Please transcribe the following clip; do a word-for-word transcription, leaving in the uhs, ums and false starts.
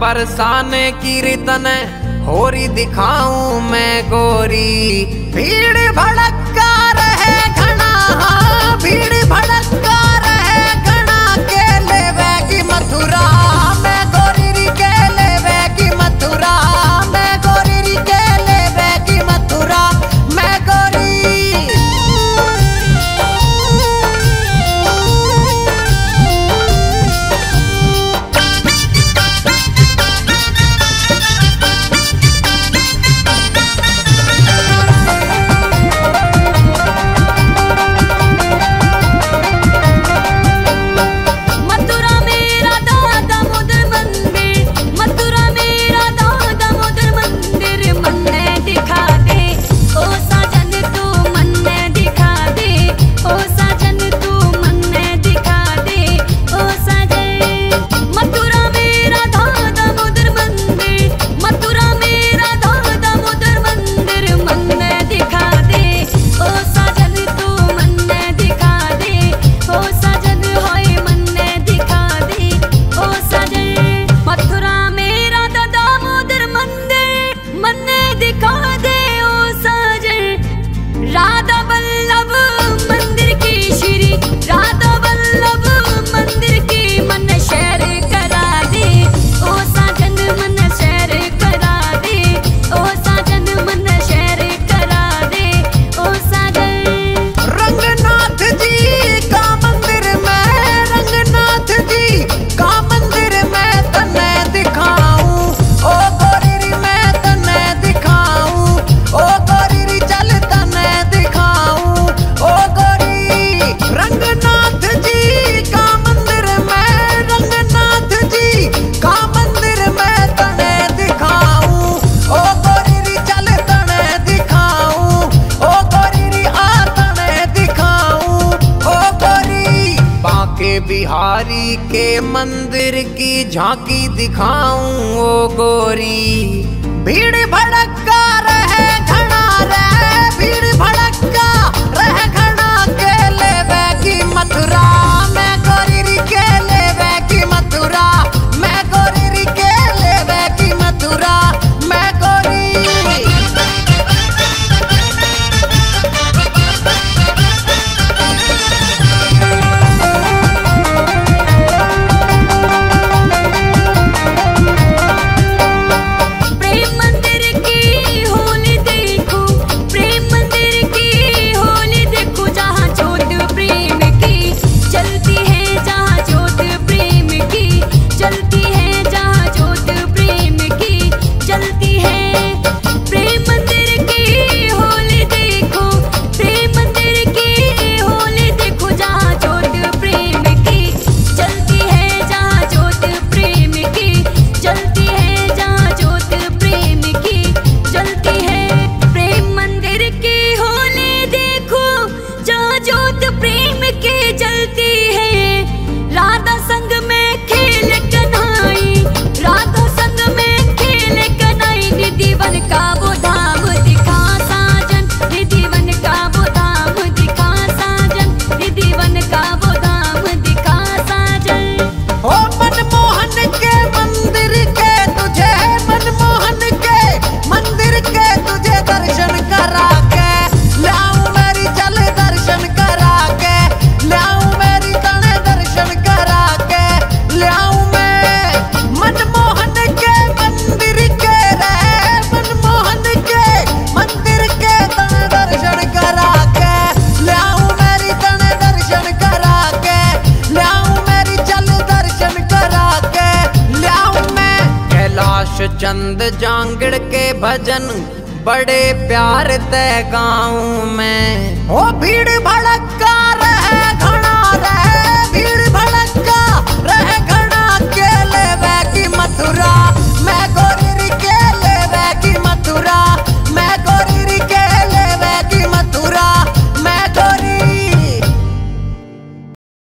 बरसाने की रिदन होरी दिखाऊं मैं गोरी। भीड़ भड़का रहे घना, भीड़ भड़का रहे घना के लेवे की मथुरा, मैं गोरी के लेवे की मथुरा, मैं गोरी के लेवे की मथुरा, मैं गोरी। बिहारी के मंदिर की झांकी दिखाऊं ओ गोरी। भीड़ भड़का रहे घना रहे, भीड़ भड़का रहे घना के लेवे की मथुरा, मैं गोरी के लेवे की मथुरा, मैं गोरी के लेवे की मथुरा, मैं गोरी। चंद जांगड़ के भजन बड़े प्यार ते गाऊं मैं, ओ भीड़ भड़क